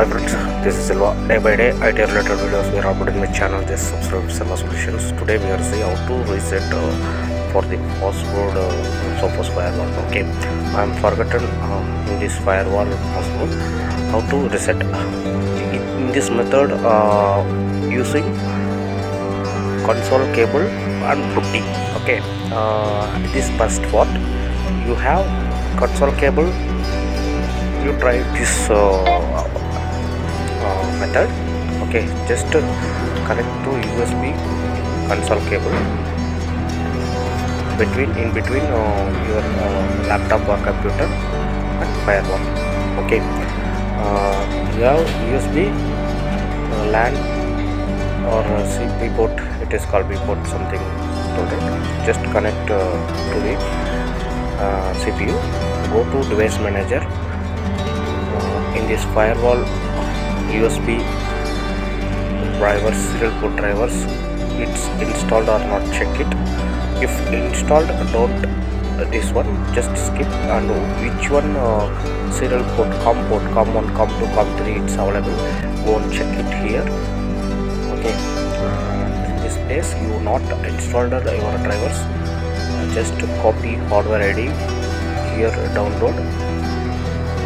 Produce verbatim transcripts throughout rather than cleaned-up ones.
Hi friends, this is Selva. Day by day I T related videos we are uploading my channel. Just subscribe to Selva Solutions. Today we are seeing how to reset uh, for the password uh, Sophos firewall. Okay, I am forgotten um, this firewall password. How to reset? In this method, uh, using console cable and PuTTY. Okay, uh, this first what you have console cable. You try this uh, uh, method. Okay, just uh, connect to U S B console cable between in between uh, your uh, laptop or computer and firewall. Okay, uh, you have U S B uh, LAN or uh, C P port. It is called B port something. Just connect uh, to the uh, C P U. Go to Device Manager. In this firewall, U S B drivers, serial port drivers, it's installed or not, check it. If installed, don't uh, this one, just skip. And which one uh, serial port, COM port, COM one, COM two, COM three, it's available, go and check it here. Okay, in this place you not installed your drivers, just copy hardware I D here, download.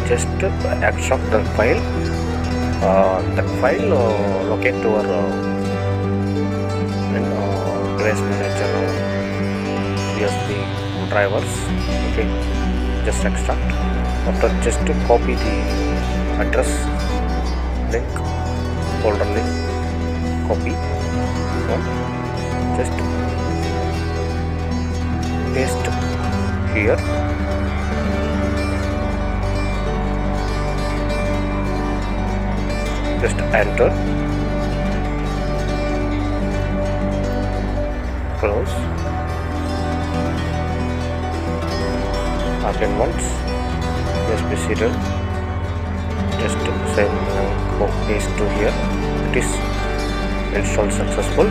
Just extract the file, uh, the file uh, locate to our uh, in, uh, Device Manager uh, U S B drivers. Okay, just extract. After just copy the address link, folder link, copy, just paste here. Just enter, close, again once, U S B serial, just send uh, paste to here. It is installed successful.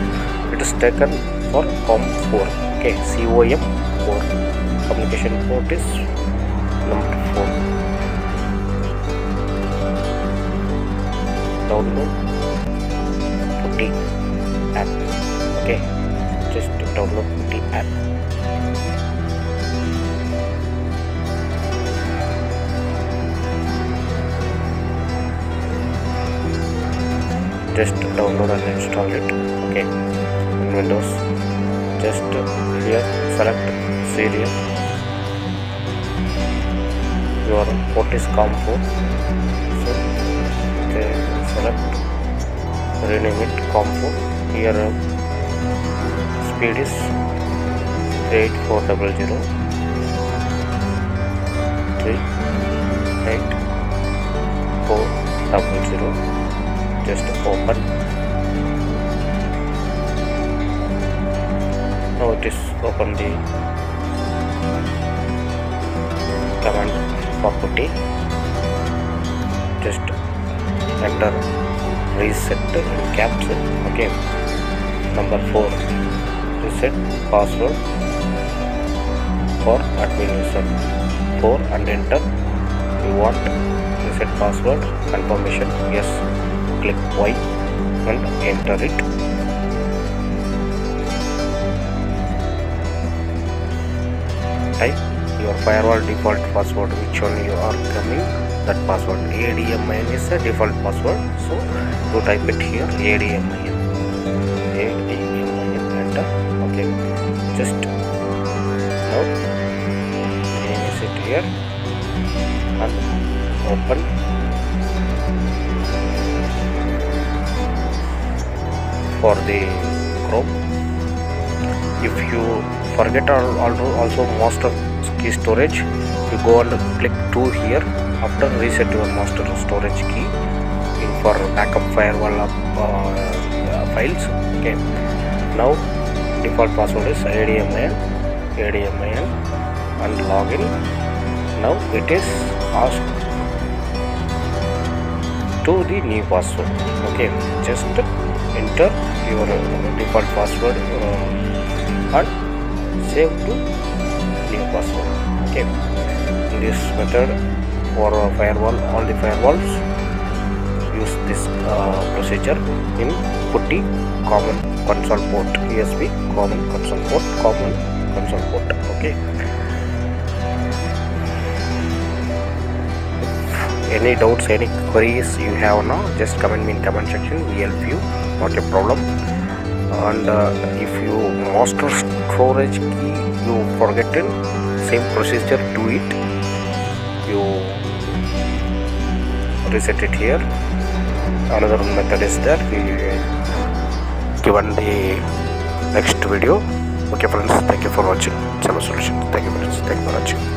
It is taken for COM four. Okay, COM four. Communication port is number four. Download PuTTY app. Okay, just download PuTTY app. Just download and install it. Okay, in Windows, just here select serial. Your port is COM four. So select, rename it COM four. Here uh, speed is eight four zero zero, three eight four zero zero. Just open. Now it is open the command for PuTTY. Just enter reset and caps. Okay, number four, reset password for admin user four and enter. You want reset password confirmation, yes, click Y and enter it. Type your firewall default password, which one you are coming, that password. A D M I N is a default password, so you type it here, A D M I N, A D M I N, enter. Okay, just now finish it here and open. For the Chrome, if you forget or also master key storage, you go and click two here. After reset your master storage key in for backup firewall up, uh, uh, files. Okay, now default password is A D M I N, A D M I N and login. Now it is asked to the new password. Okay, just enter your default password uh, and save to new password. Okay, in this method for firewall, all the firewalls use this uh, procedure in PuTTY common console port, E S P common console port, common console port. Okay. Any doubts, any queries you have now, just comment me in comment section. We help you, not a problem. And uh, if you master storage key you forgotten, same procedure, do it. You reset it here. Another method is there, we given the next video. Okay friends, thank you for watching Selva Solutions. Thank you friends, thank you for watching.